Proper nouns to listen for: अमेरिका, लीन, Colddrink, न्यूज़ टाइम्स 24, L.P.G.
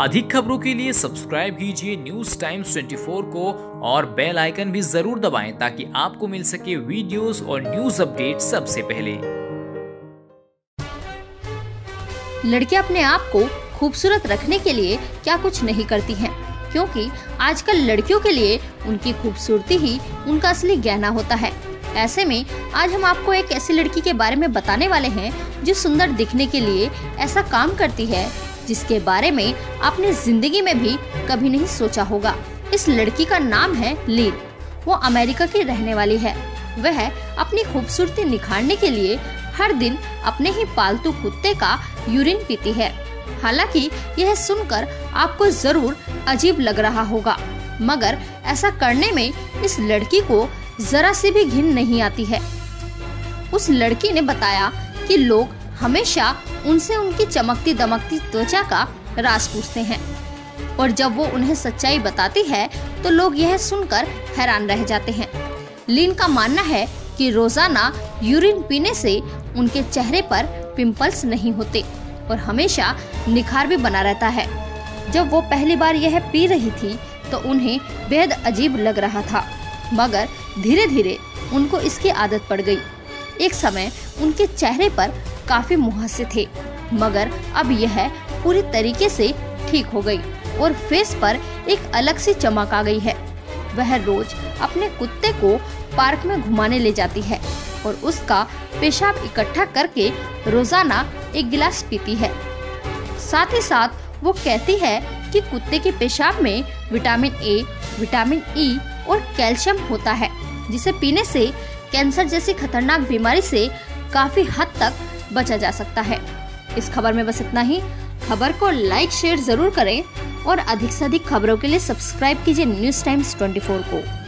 अधिक खबरों के लिए सब्सक्राइब कीजिए न्यूज़ टाइम्स 24 को और बेल आइकन भी जरूर दबाएं ताकि आपको मिल सके वीडियोस और न्यूज़ अपडेट सबसे पहले। लड़कियां अपने आप को खूबसूरत रखने के लिए क्या कुछ नहीं करती हैं, क्योंकि आजकल लड़कियों के लिए उनकी खूबसूरती ही उनका असली गहना होता है। ऐसे में आज हम आपको एक ऐसी लड़की के बारे में बताने वाले हैं जो सुंदर दिखने के लिए ऐसा काम करती है जिसके बारे में आपने जिंदगी में भी कभी नहीं सोचा होगा। इस लड़की का नाम है लीन। वो अमेरिका की रहने वाली है। वह अपनी खूबसूरती निखारने के लिए हर दिन अपने ही पालतू कुत्ते का यूरिन पीती है। हालांकि यह सुनकर आपको जरूर अजीब लग रहा होगा, मगर ऐसा करने में इस लड़की को जरा सी भी घिन नहीं आती है। उस लड़की ने बताया कि लोग हमेशा उनसे उनकी चमकती दमकती त्वचा का राज पूछते हैं, और जब वो उन्हें सच्चाई बताती है तो लोग यह सुनकर हैरान रह जाते हैं। लीन का मानना है कि रोजाना यूरिन पीने से उनके चेहरे पर पिंपल्स नहीं होते और हमेशा निखार भी बना रहता है। जब वो पहली बार यह पी रही थी तो उन्हें बेहद अजीब लग रहा था, मगर धीरे धीरे उनको इसकी आदत पड़ गई। एक समय उनके चेहरे पर काफी मुहासे थे, मगर अब यह पूरी तरीके से ठीक हो गई और फेस पर एक अलग सी चमक आ गई है। वह रोज अपने कुत्ते को पार्क में घुमाने ले जाती है और उसका पेशाब इकट्ठा करके रोजाना एक गिलास पीती है। साथ ही साथ वो कहती है कि कुत्ते के पेशाब में विटामिन ए, विटामिन ई और कैल्शियम होता है, जिसे पीने से कैंसर जैसी खतरनाक बीमारी से काफी हद तक बचा जा सकता है। इस खबर में बस इतना ही। खबर को लाइक शेयर जरूर करें और अधिक से अधिक खबरों के लिए सब्सक्राइब कीजिए न्यूज़ टाइम्स 24 को।